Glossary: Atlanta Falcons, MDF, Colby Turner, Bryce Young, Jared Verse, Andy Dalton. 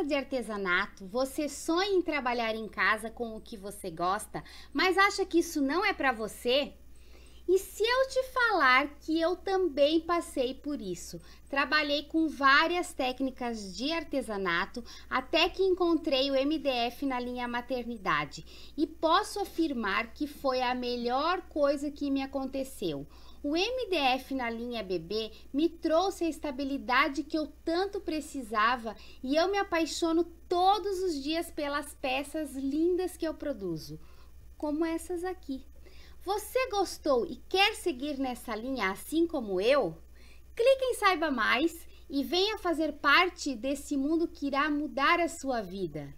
gosta de artesanato, você sonha em trabalhar em casa com o que você gosta, mas acha que isso não é para você? E se eu te falar que eu também passei por isso? Trabalhei com várias técnicas de artesanato até que encontrei o MDF na linha maternidade e posso afirmar que foi a melhor coisa que me aconteceu. O MDF na linha bebê me trouxe a estabilidade que eu tanto precisava e eu me apaixono todos os dias pelas peças lindas que eu produzo, como essas aqui. Você gostou e quer seguir nessa linha assim como eu? Clique em Saiba Mais e venha fazer parte desse mundo que irá mudar a sua vida.